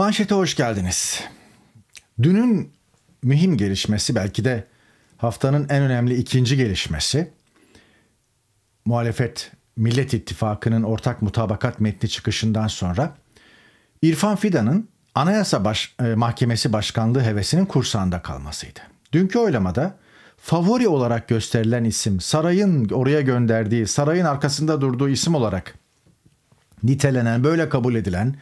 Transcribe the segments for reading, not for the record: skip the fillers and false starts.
Manşete hoş geldiniz. Dünün mühim gelişmesi, belki de haftanın en önemli ikinci gelişmesi, muhalefet Millet İttifakı'nın ortak mutabakat metni çıkışından sonra İrfan Fidan'ın Anayasa Mahkemesi Başkanlığı hevesinin kursağında kalmasıydı. Dünkü oylamada favori olarak gösterilen isim, sarayın oraya gönderdiği, sarayın arkasında durduğu isim olarak nitelenen, böyle kabul edilen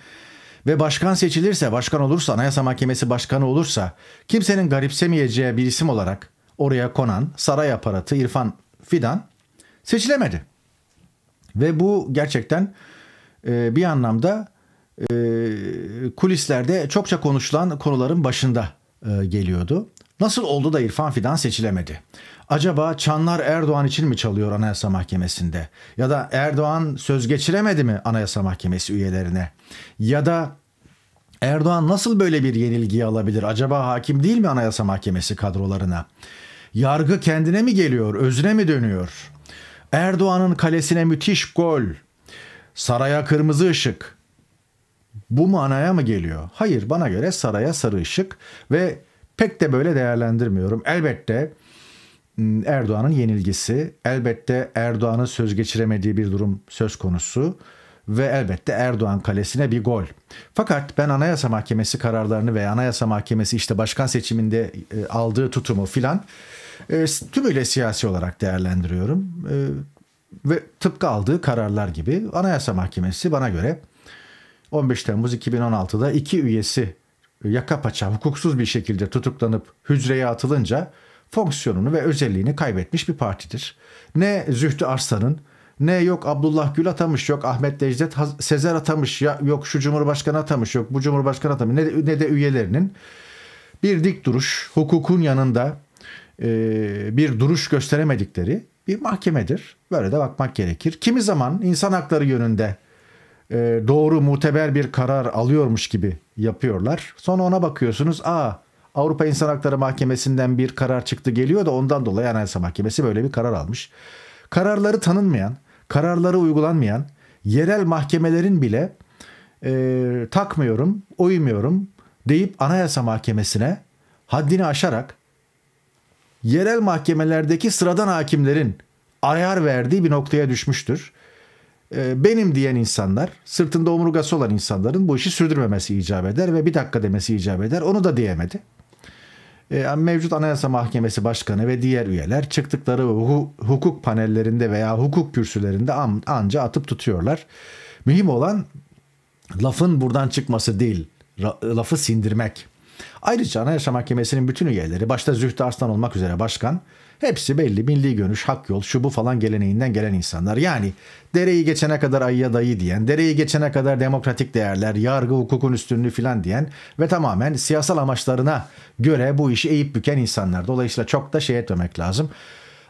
ve başkan seçilirse, başkan olursa, Anayasa Mahkemesi Başkanı olursa kimsenin garipsemeyeceği bir isim olarak oraya konan saray aparatı İrfan Fidan seçilemedi. Ve bu gerçekten bir anlamda kulislerde çokça konuşulan konuların başında geliyordu. Nasıl oldu da İrfan Fidan seçilemedi? Acaba çanlar Erdoğan için mi çalıyor Anayasa Mahkemesi'nde? Ya da Erdoğan söz geçiremedi mi Anayasa Mahkemesi üyelerine? Ya da Erdoğan nasıl böyle bir yenilgiyi alabilir? Acaba hakim değil mi Anayasa Mahkemesi kadrolarına? Yargı kendine mi geliyor, özüne mi dönüyor? Erdoğan'ın kalesine müthiş gol, saraya kırmızı ışık. Bu manaya mı geliyor? Hayır, bana göre saraya sarı ışık ve pek de böyle değerlendirmiyorum. Elbette Erdoğan'ın yenilgisi, elbette Erdoğan'ın söz geçiremediği bir durum söz konusu ve elbette Erdoğan kalesine bir gol. Fakat ben Anayasa Mahkemesi kararlarını ve Anayasa Mahkemesi işte başkan seçiminde aldığı tutumu filan tümüyle siyasi olarak değerlendiriyorum. Ve tıpkı aldığı kararlar gibi Anayasa Mahkemesi bana göre 15 Temmuz 2016'da iki üyesi yaka paça hukuksuz bir şekilde tutuklanıp hücreye atılınca fonksiyonunu ve özelliğini kaybetmiş bir partidir. Ne Zühtü Arslan'ın, ne yok Abdullah Gül atamış, yok Ahmet Necdet Sezer atamış, ya yok şu Cumhurbaşkanı atamış, yok bu Cumhurbaşkanı atamış, ne de üyelerinin bir dik duruş, hukukun yanında bir duruş gösteremedikleri bir mahkemedir. Böyle de bakmak gerekir. Kimi zaman insan hakları yönünde doğru, muteber bir karar alıyormuş gibi yapıyorlar. Sonra ona bakıyorsunuz, Avrupa İnsan Hakları Mahkemesi'nden bir karar çıktı geliyor da ondan dolayı Anayasa Mahkemesi böyle bir karar almış. Kararları tanınmayan, kararları uygulanmayan yerel mahkemelerin bile takmıyorum, uymuyorum deyip Anayasa Mahkemesi'ne haddini aşarak yerel mahkemelerdeki sıradan hakimlerin ayar verdiği bir noktaya düşmüştür. Benim diyen insanlar, sırtında omurgası olan insanların bu işi sürdürmemesi icap eder ve bir dakika demesi icap eder. Onu da diyemedi. Mevcut Anayasa Mahkemesi Başkanı ve diğer üyeler çıktıkları hukuk panellerinde veya hukuk kürsülerinde anca atıp tutuyorlar. Mühim olan lafın buradan çıkması değil, lafı sindirmek. Ayrıca Anayasa Mahkemesi'nin bütün üyeleri, başta Zühtü Arslan olmak üzere başkan, hepsi belli, milli görüş, hak yol, şu bu falan geleneğinden gelen insanlar. Yani dereyi geçene kadar ayıya dayı diyen, dereyi geçene kadar demokratik değerler, yargı, hukukun üstünlüğü filan diyen ve tamamen siyasal amaçlarına göre bu işi eğip büken insanlar. Dolayısıyla çok da şey etmemek lazım.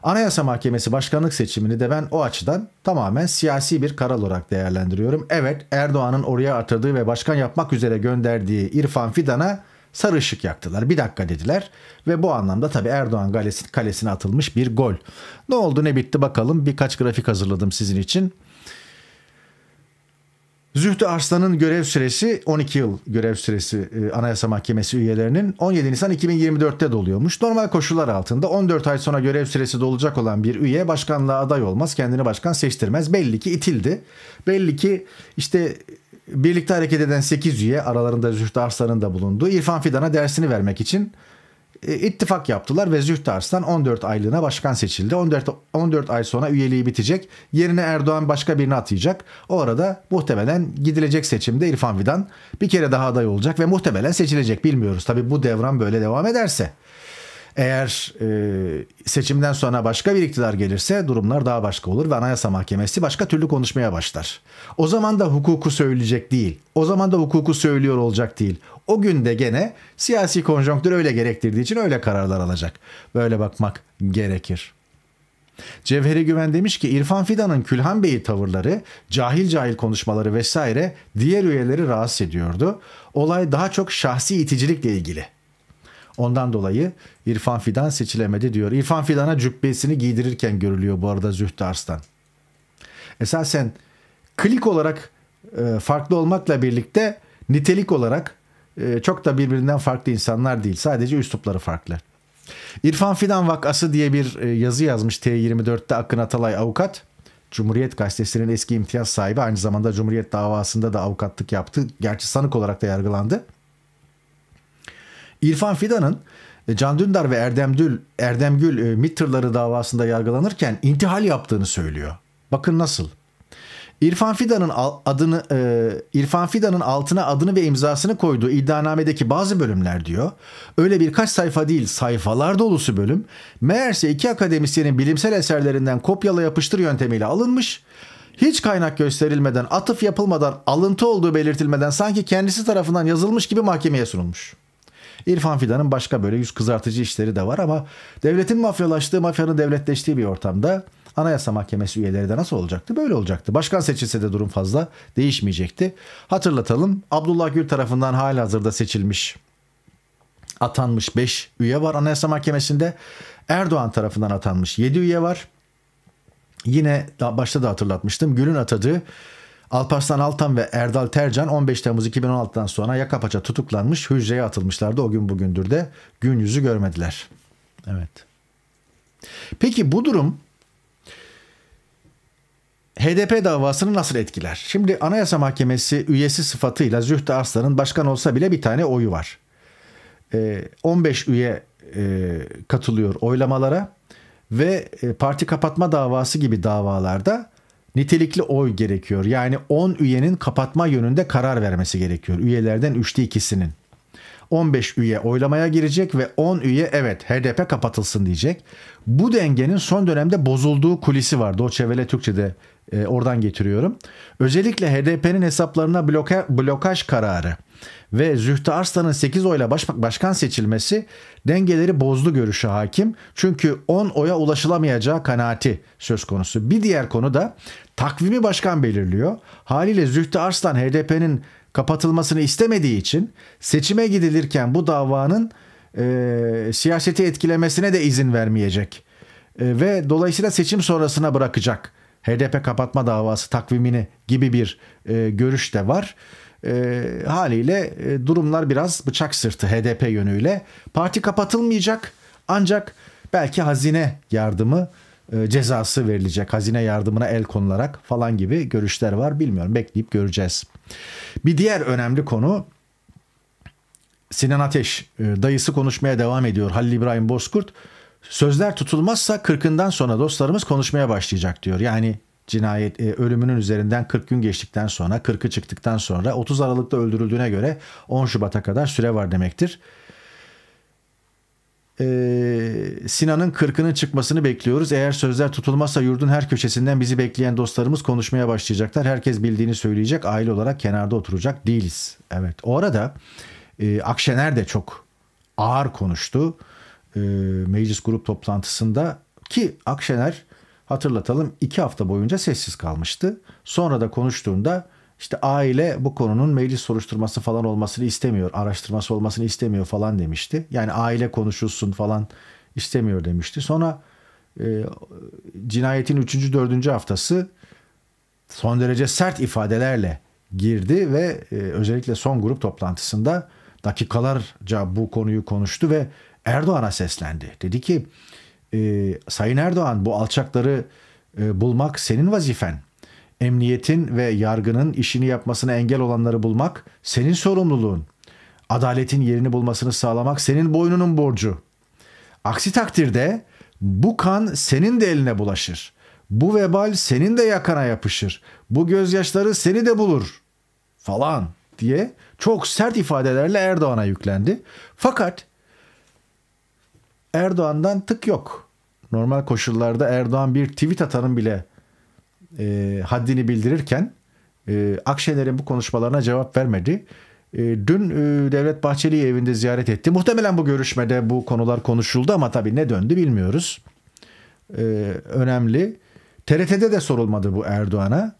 Anayasa Mahkemesi başkanlık seçimini de ben o açıdan tamamen siyasi bir karar olarak değerlendiriyorum. Evet, Erdoğan'ın oraya atadığı ve başkan yapmak üzere gönderdiği İrfan Fidan'a sarı ışık yaktılar. Bir dakika dediler ve bu anlamda tabii Erdoğan kalesine atılmış bir gol. Ne oldu ne bitti bakalım. Birkaç grafik hazırladım sizin için. Zühtü Arslan'ın görev süresi 12 yıl görev süresi Anayasa Mahkemesi üyelerinin 17 Nisan 2024'te doluyormuş. Normal koşullar altında 14 ay sonra görev süresi dolacak olan bir üye başkanlığa aday olmaz. Kendini başkan seçtirmez. Belli ki itildi. Belli ki işte birlikte hareket eden 8 üye, aralarında Zühtü Arslan'ın da bulunduğu, İrfan Fidan'a dersini vermek için ittifak yaptılar ve Zühtü Arslan 14 aylığına başkan seçildi. 14 ay sonra üyeliği bitecek. Yerine Erdoğan başka birini atayacak. O arada muhtemelen gidilecek seçimde İrfan Fidan bir kere daha aday olacak ve muhtemelen seçilecek. Bilmiyoruz. Tabii bu devran böyle devam ederse. Eğer seçimden sonra başka bir iktidar gelirse durumlar daha başka olur ve Anayasa Mahkemesi başka türlü konuşmaya başlar. O zaman da hukuku söyleyecek değil. O zaman da hukuku söylüyor olacak değil. O gün de gene siyasi konjonktür öyle gerektirdiği için öyle kararlar alacak. Böyle bakmak gerekir. Cevheri Güven demiş ki İrfan Fidan'ın Külhan Bey'i tavırları, cahil cahil konuşmaları vesaire diğer üyeleri rahatsız ediyordu. Olay daha çok şahsi iticilikle ilgili. Ondan dolayı İrfan Fidan seçilemedi diyor. İrfan Fidan'a cübbesini giydirirken görülüyor bu arada Zühtü Arslan. Esasen klik olarak farklı olmakla birlikte nitelik olarak çok da birbirinden farklı insanlar değil. Sadece üslupları farklı. İrfan Fidan vakası diye bir yazı yazmış T24'te Akın Atalay avukat. Cumhuriyet Gazetesi'nin eski imtiyaz sahibi, aynı zamanda Cumhuriyet davasında da avukatlık yaptı. Gerçi sanık olarak da yargılandı. İrfan Fidan'ın Can Dündar ve Erdemgül MİT tırları davasında yargılanırken intihal yaptığını söylüyor. Bakın nasıl. İrfan Fidan'ın altına adını ve imzasını koyduğu iddianamedeki bazı bölümler diyor. Öyle birkaç sayfa değil, sayfalar dolusu bölüm. Meğerse iki akademisyenin bilimsel eserlerinden kopyala yapıştır yöntemiyle alınmış. Hiç kaynak gösterilmeden, atıf yapılmadan, alıntı olduğu belirtilmeden sanki kendisi tarafından yazılmış gibi mahkemeye sunulmuş. İrfan Fidan'ın başka böyle yüz kızartıcı işleri de var ama devletin mafyalaştığı, mafyanın devletleştiği bir ortamda Anayasa Mahkemesi üyeleri de nasıl olacaktı? Böyle olacaktı. Başkan seçilse de durum fazla değişmeyecekti. Hatırlatalım, Abdullah Gül tarafından halihazırda seçilmiş, atanmış 5 üye var Anayasa Mahkemesi'nde. Erdoğan tarafından atanmış 7 üye var. Yine başta da hatırlatmıştım, Gül'ün atadığı Alparslan Altan ve Erdal Tercan 15 Temmuz 2016'dan sonra yaka paça tutuklanmış, hücreye atılmışlardı. O gün bugündür de gün yüzü görmediler. Evet. Peki bu durum HDP davasını nasıl etkiler? Şimdi Anayasa Mahkemesi üyesi sıfatıyla Zühtü Arslan'ın başkan olsa bile bir tane oyu var. 15 üye katılıyor oylamalara ve parti kapatma davası gibi davalarda nitelikli oy gerekiyor. Yani 10 üyenin kapatma yönünde karar vermesi gerekiyor. Üyelerden 3'te 2'sinin. 15 üye oylamaya girecek ve 10 üye evet HDP kapatılsın diyecek. Bu dengenin son dönemde bozulduğu kulisi var. Deutsche Welle Türkçe'de oradan getiriyorum. Özellikle HDP'nin hesaplarına blokaj kararı ve Zühtü Arslan'ın 8 oyla başkan seçilmesi dengeleri bozdu görüşü hakim. Çünkü 10 oya ulaşılamayacağı kanaati söz konusu. Bir diğer konu da takvimi başkan belirliyor. Haliyle Zühtü Arslan HDP'nin kapatılmasını istemediği için seçime gidilirken bu davanın siyaseti etkilemesine de izin vermeyecek. Ve dolayısıyla seçim sonrasına bırakacak HDP kapatma davası takvimini gibi bir görüş de var. Haliyle durumlar biraz bıçak sırtı HDP yönüyle. Parti kapatılmayacak ancak belki hazine yardımı cezası verilecek. Hazine yardımına el konularak falan gibi görüşler var. Bilmiyorum, bekleyip göreceğiz. Bir diğer önemli konu Sinan Ateş. Dayısı konuşmaya devam ediyor Halil İbrahim Bozkurt. Sözler tutulmazsa 40'ından sonra dostlarımız konuşmaya başlayacak diyor. Yani cinayet ölümünün üzerinden 40 gün geçtikten sonra, 40'ı çıktıktan sonra 30 Aralık'ta öldürüldüğüne göre 10 Şubat'a kadar süre var demektir. Sinan'ın 40'ının çıkmasını bekliyoruz. Eğer sözler tutulmazsa yurdun her köşesinden bizi bekleyen dostlarımız konuşmaya başlayacaklar. Herkes bildiğini söyleyecek. Aile olarak kenarda oturacak değiliz. Evet. O arada Akşener de çok ağır konuştu meclis grup toplantısında ki Akşener hatırlatalım 2 hafta boyunca sessiz kalmıştı. Sonra da konuştuğunda işte aile bu konunun meclis soruşturması falan olmasını istemiyor, araştırması olmasını istemiyor falan demişti. Yani aile konuşulsun falan istemiyor demişti. Sonra cinayetin 3. 4. haftası son derece sert ifadelerle girdi ve özellikle son grup toplantısında dakikalarca bu konuyu konuştu ve Erdoğan'a seslendi. Dedi ki Sayın Erdoğan, bu alçakları bulmak senin vazifen. Emniyetin ve yargının işini yapmasına engel olanları bulmak senin sorumluluğun. Adaletin yerini bulmasını sağlamak senin boynunun borcu. Aksi takdirde bu kan senin de eline bulaşır. Bu vebal senin de yakana yapışır. Bu gözyaşları seni de bulur falan diye çok sert ifadelerle Erdoğan'a yüklendi. Fakat Erdoğan'dan tık yok. Normal koşullarda Erdoğan bir tweet atanın bile haddini bildirirken Akşener'in bu konuşmalarına cevap vermedi. Dün Devlet Bahçeli'yi evinde ziyaret etti. Muhtemelen bu görüşmede bu konular konuşuldu ama tabii ne döndü bilmiyoruz. Önemli. TRT'de de sorulmadı bu Erdoğan'a.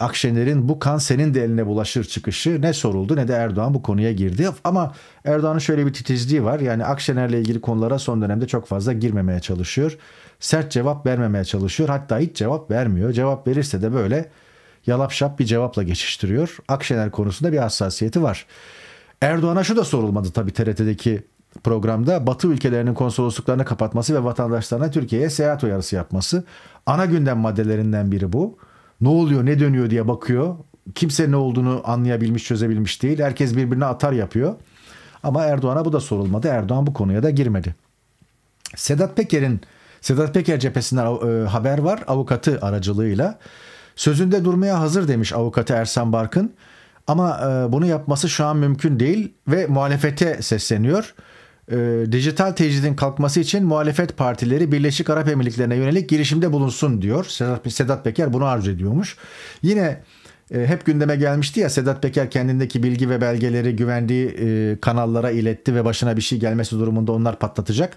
Akşener'in bu kan senin de eline bulaşır çıkışı ne soruldu ne de Erdoğan bu konuya girdi. Ama Erdoğan'ın şöyle bir titizliği var. Yani Akşener'le ilgili konulara son dönemde çok fazla girmemeye çalışıyor. Sert cevap vermemeye çalışıyor. Hatta hiç cevap vermiyor. Cevap verirse de böyle yalapşap bir cevapla geçiştiriyor. Akşener konusunda bir hassasiyeti var. Erdoğan'a şu da sorulmadı tabii TRT'deki programda. Batı ülkelerinin konsolosluklarını kapatması ve vatandaşlarına Türkiye'ye seyahat uyarısı yapması. Ana gündem maddelerinden biri bu. Ne oluyor, ne dönüyor diye bakıyor. Kimse ne olduğunu anlayabilmiş, çözebilmiş değil. Herkes birbirine atar yapıyor. Ama Erdoğan'a bu da sorulmadı. Erdoğan bu konuya da girmedi. Sedat Peker cephesinden haber var. Avukatı aracılığıyla. Sözünde durmaya hazır demiş avukatı Ersan Barkın. Ama bunu yapması şu an mümkün değil ve muhalefete sesleniyor. Dijital tecridin kalkması için muhalefet partileri Birleşik Arap Emirlikleri'ne yönelik girişimde bulunsun diyor. Sedat Peker bunu arzu ediyormuş. Yine hep gündeme gelmişti ya, Sedat Peker kendindeki bilgi ve belgeleri güvendiği kanallara iletti ve başına bir şey gelmesi durumunda onlar patlatacak.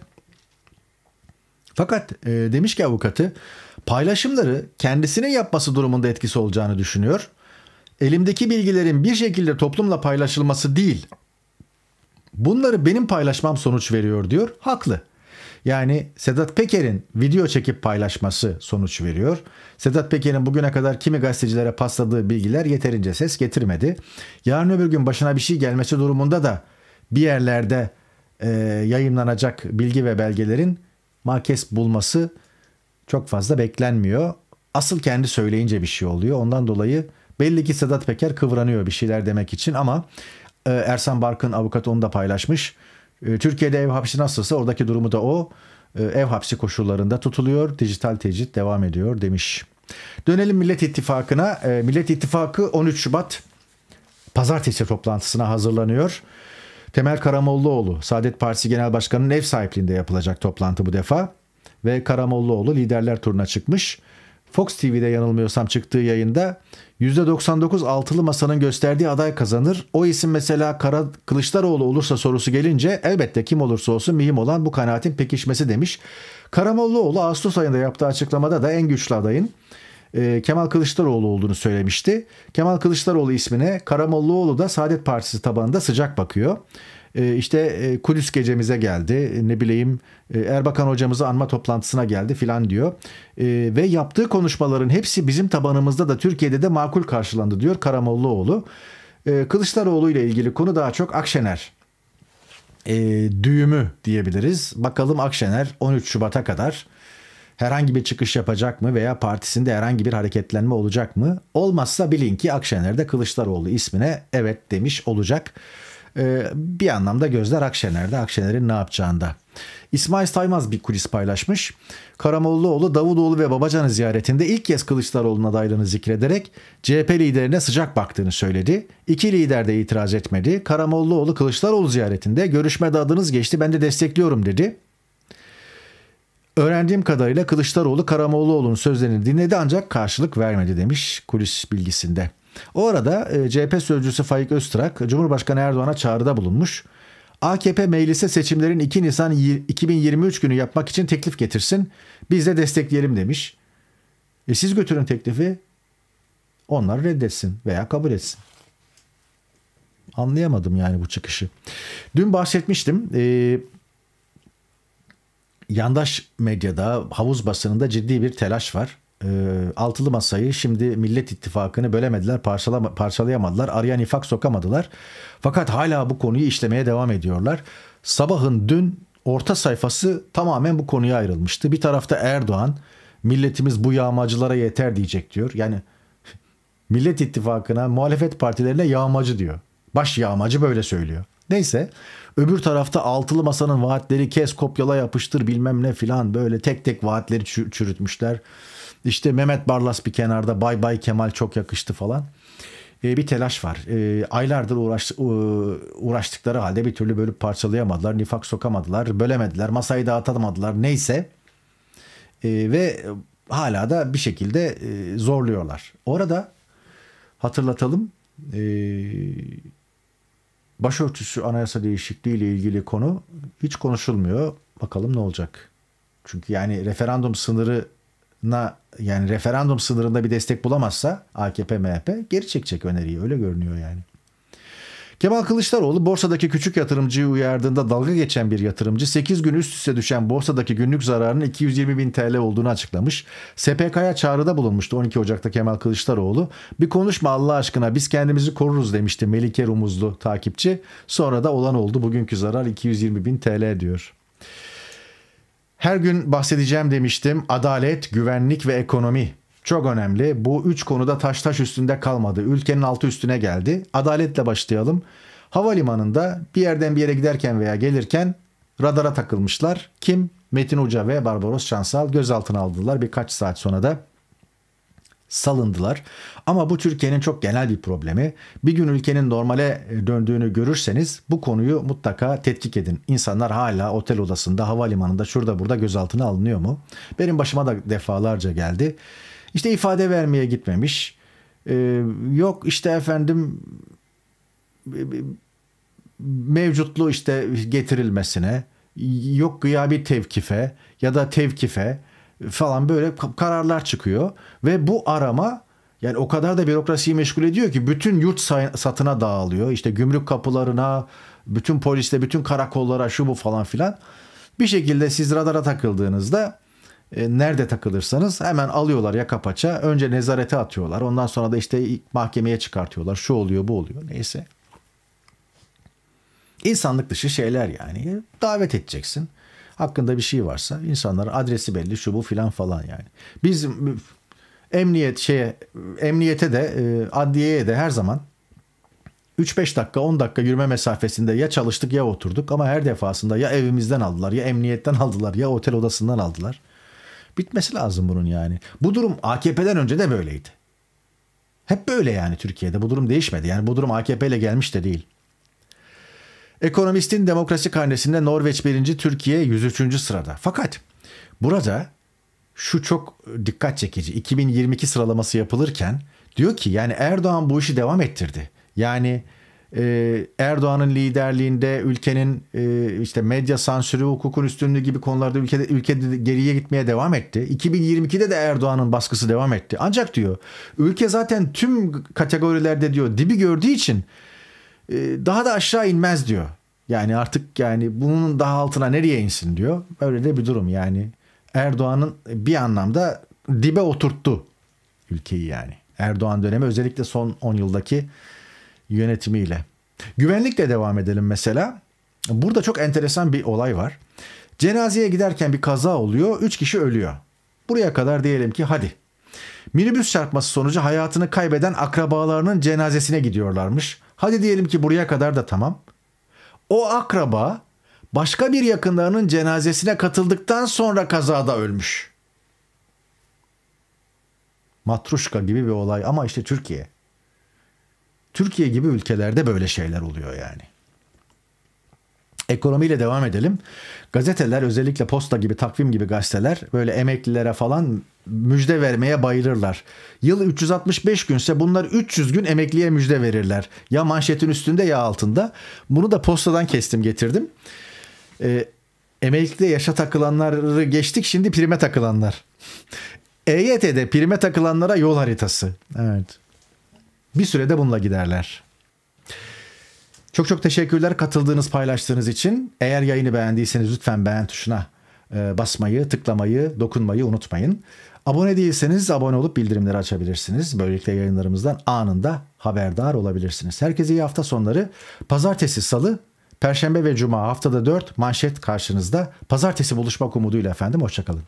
Fakat demiş ki avukatı, paylaşımları kendisinin yapması durumunda etkisi olacağını düşünüyor. Elimdeki bilgilerin bir şekilde toplumla paylaşılması değil, bunları benim paylaşmam sonuç veriyor diyor. Haklı. Yani Sedat Peker'in video çekip paylaşması sonuç veriyor. Sedat Peker'in bugüne kadar kimi gazetecilere pasladığı bilgiler yeterince ses getirmedi. Yarın öbür gün başına bir şey gelmesi durumunda da bir yerlerde yayınlanacak bilgi ve belgelerin makes bulması çok fazla beklenmiyor. Asıl kendi söyleyince bir şey oluyor. Ondan dolayı belli ki Sedat Peker kıvranıyor bir şeyler demek için, ama Ersan Barkın avukat onu da paylaşmış. Türkiye'de ev hapsi nasılsa oradaki durumu da o. Ev hapsi koşullarında tutuluyor. Dijital tecrit devam ediyor demiş. Dönelim Millet İttifakı'na. Millet İttifakı 13 Şubat Pazartesi toplantısına hazırlanıyor. Temel Karamollaoğlu, Saadet Partisi Genel Başkanı'nın ev sahipliğinde yapılacak toplantı bu defa. Ve Karamollaoğlu liderler turuna çıkmış. Fox TV'de yanılmıyorsam çıktığı yayında %99 altılı masanın gösterdiği aday kazanır. O isim mesela Kılıçdaroğlu olursa sorusu gelince elbette kim olursa olsun mühim olan bu kanaatin pekişmesi demiş. Karamollaoğlu Ağustos ayında yaptığı açıklamada da en güçlü adayın Kemal Kılıçdaroğlu olduğunu söylemişti. Kemal Kılıçdaroğlu ismine Karamollaoğlu da Saadet Partisi tabanında sıcak bakıyor. İşte Kudüs gecemize geldi, ne bileyim Erbakan hocamızı anma toplantısına geldi filan diyor. Ve yaptığı konuşmaların hepsi bizim tabanımızda da Türkiye'de de makul karşılandı diyor Karamollaoğlu. Kılıçdaroğlu ile ilgili konu daha çok Akşener düğümü diyebiliriz. Bakalım Akşener 13 Şubat'a kadar herhangi bir çıkış yapacak mı veya partisinde herhangi bir hareketlenme olacak mı? Olmazsa bilin ki Akşener de Kılıçdaroğlu ismine evet demiş olacak. Bir anlamda gözler Akşener'de, Akşener'in ne yapacağında. İsmail Saymaz bir kulis paylaşmış. Karamollaoğlu, Davutoğlu ve Babacan'ı ziyaretinde ilk kez Kılıçdaroğlu'nun adaylığını zikrederek CHP liderine sıcak baktığını söyledi. İki lider de itiraz etmedi. Karamollaoğlu, Kılıçdaroğlu ziyaretinde görüşmede adınız geçti, ben de destekliyorum dedi. Öğrendiğim kadarıyla Kılıçdaroğlu Karamollaoğlu'nun sözlerini dinledi ancak karşılık vermedi demiş kulis bilgisinde. O arada CHP sözcüsü Faik Öztrak Cumhurbaşkanı Erdoğan'a çağrıda bulunmuş. AKP meclise seçimlerin 2 Nisan 2023 günü yapmak için teklif getirsin, biz de destekleyelim demiş. Siz götürün teklifi, onlar reddetsin veya kabul etsin. Anlayamadım yani bu çıkışı. Dün bahsetmiştim. Yandaş medyada, havuz basınında ciddi bir telaş var. Altılı masayı, şimdi Millet İttifakı'nı bölemediler, parçalayamadılar, araya nifak sokamadılar. Fakat hala bu konuyu işlemeye devam ediyorlar. Sabah'ın dün orta sayfası tamamen bu konuya ayrılmıştı. Bir tarafta Erdoğan, milletimiz bu yağmacılara yeter diyecek diyor. Yani Millet İttifakı'na, muhalefet partilerine yağmacı diyor. Baş yağmacı böyle söylüyor. Neyse, öbür tarafta altılı masanın vaatleri kes, kopyala, yapıştır bilmem ne filan, böyle tek tek vaatleri çürütmüşler. İşte Mehmet Barlas bir kenarda, bay bay Kemal çok yakıştı falan. Bir telaş var. Aylardır uğraştıkları halde bir türlü bölüp parçalayamadılar, nifak sokamadılar, bölemediler, masayı dağıtamadılar, neyse. Ve hala da bir şekilde zorluyorlar. Orada hatırlatalım, başörtüsü anayasa değişikliği ile ilgili konu hiç konuşulmuyor. Bakalım ne olacak? Çünkü yani referandum sınırında bir destek bulamazsa AKP MHP geri çekecek öneriyi, öyle görünüyor yani. Kemal Kılıçdaroğlu borsadaki küçük yatırımcıyı uyardığında dalga geçen bir yatırımcı 8 gün üst üste düşen borsadaki günlük zararının 220.000 TL olduğunu açıklamış. SPK'ya çağrıda bulunmuştu 12 Ocak'ta Kemal Kılıçdaroğlu. "Bir konuşma Allah aşkına, biz kendimizi koruruz" demişti Melike Rumuzlu takipçi. Sonra da olan oldu, bugünkü zarar 220.000 TL diyor. Her gün bahsedeceğim demiştim. Adalet, güvenlik ve ekonomi çok önemli. Bu üç konuda taş üstünde kalmadı. Ülkenin altı üstüne geldi. Adaletle başlayalım. Havalimanında bir yerden bir yere giderken veya gelirken radara takılmışlar. Kim? Metin Uca ve Barbaros Çansal gözaltına aldılar. Birkaç saat sonra da salındılar. Ama bu Türkiye'nin çok genel bir problemi. Bir gün ülkenin normale döndüğünü görürseniz bu konuyu mutlaka tetkik edin. İnsanlar hala otel odasında, havalimanında, şurada burada gözaltına alınıyor mu? Benim başıma da defalarca geldi. İşte ifade vermeye gitmemiş. Yok işte efendim mevcutlu işte getirilmesine, yok gıyabi tevkife ya da tevkife falan böyle kararlar çıkıyor ve bu arama yani o kadar da bürokrasiyi meşgul ediyor ki bütün yurt satına dağılıyor. İşte gümrük kapılarına, bütün polisle, bütün karakollara, şu bu falan filan. Bir şekilde siz radara takıldığınızda nerede takılırsanız hemen alıyorlar yaka paça. Önce nezarete atıyorlar. Ondan sonra da işte mahkemeye çıkartıyorlar. Şu oluyor, bu oluyor. Neyse. İnsanlık dışı şeyler yani. Davet edeceksin. Hakkında bir şey varsa insanların adresi belli, şu bu filan falan yani. Biz emniyete de adliyeye de her zaman 3-5 dakika 10 dakika yürüme mesafesinde ya çalıştık ya oturduk ama her defasında ya evimizden aldılar ya emniyetten aldılar ya otel odasından aldılar. Bitmesi lazım bunun yani. Bu durum AKP'den önce de böyleydi. Hep böyle yani Türkiye'de bu durum değişmedi. Yani bu durum AKP ile gelmiş de değil. Ekonomist'in demokrasi karnesinde Norveç 1. Türkiye 103. sırada. Fakat burada şu çok dikkat çekici. 2022 sıralaması yapılırken diyor ki yani Erdoğan bu işi devam ettirdi. Yani Erdoğan'ın liderliğinde ülkenin işte medya sansürü, hukukun üstünlüğü gibi konularda ülke geriye gitmeye devam etti. 2022'de de Erdoğan'ın baskısı devam etti. Ancak diyor ülke zaten tüm kategorilerde diyor dibi gördüğü için daha da aşağı inmez diyor. Yani artık yani bunun daha altına nereye insin diyor. Böyle de bir durum yani. Erdoğan'ın bir anlamda dibe oturttu ülkeyi yani. Erdoğan dönemi özellikle son 10 yıldaki yönetimiyle. Güvenlikle devam edelim mesela. Burada çok enteresan bir olay var. Cenazeye giderken bir kaza oluyor. 3 kişi ölüyor. Buraya kadar diyelim ki hadi. Minibüs çarpması sonucu hayatını kaybeden akrabalarının cenazesine gidiyorlarmış. Hadi diyelim ki buraya kadar da tamam. O akraba başka bir yakınlarının cenazesine katıldıktan sonra kazada ölmüş. Matruşka gibi bir olay ama işte Türkiye. Türkiye gibi ülkelerde böyle şeyler oluyor yani. Ekonomiyle devam edelim. Gazeteler özellikle Posta gibi, Takvim gibi gazeteler böyle emeklilere falan müjde vermeye bayılırlar. Yıl 365 günse bunlar 300 gün emekliye müjde verirler. Ya manşetin üstünde ya altında. Bunu da Posta'dan kestim getirdim. Emeklilikte yaşa takılanları geçtik, şimdi prime takılanlar. EYT'de prime takılanlara yol haritası. Evet. Bir sürede bununla giderler. Çok çok teşekkürler katıldığınız, paylaştığınız için. Eğer yayını beğendiyseniz lütfen beğen tuşuna basmayı, tıklamayı, dokunmayı unutmayın. Abone değilseniz abone olup bildirimleri açabilirsiniz. Böylelikle yayınlarımızdan anında haberdar olabilirsiniz. Herkese iyi hafta sonları. Pazartesi, salı, perşembe ve cuma haftada 4 manşet karşınızda. Pazartesi buluşmak umuduyla efendim. Hoşçakalın.